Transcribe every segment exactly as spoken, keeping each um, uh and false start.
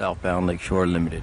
southbound Lake Shore Limited.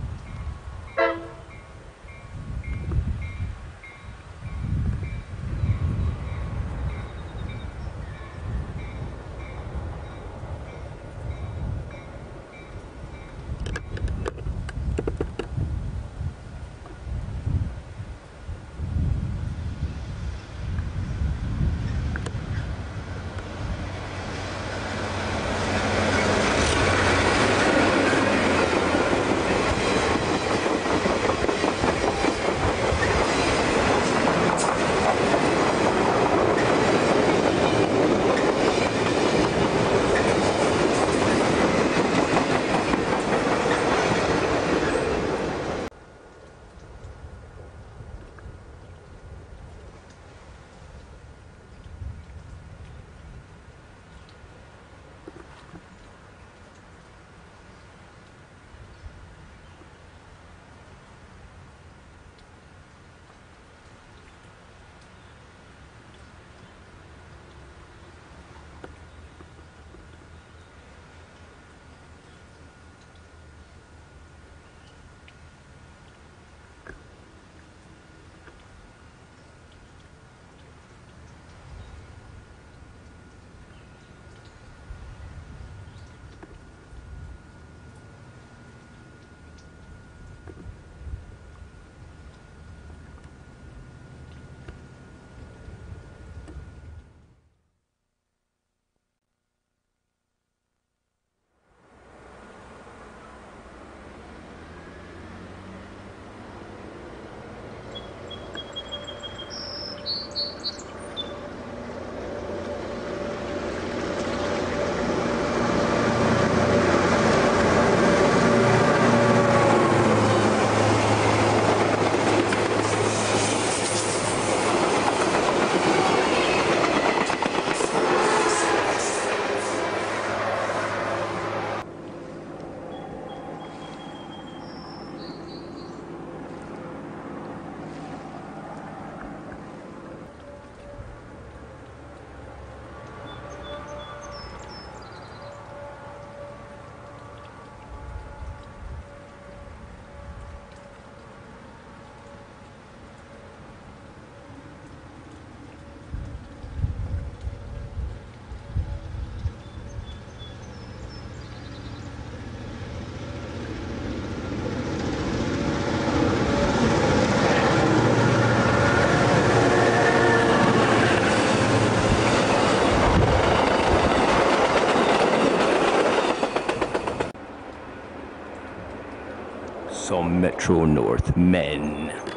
Metro North men.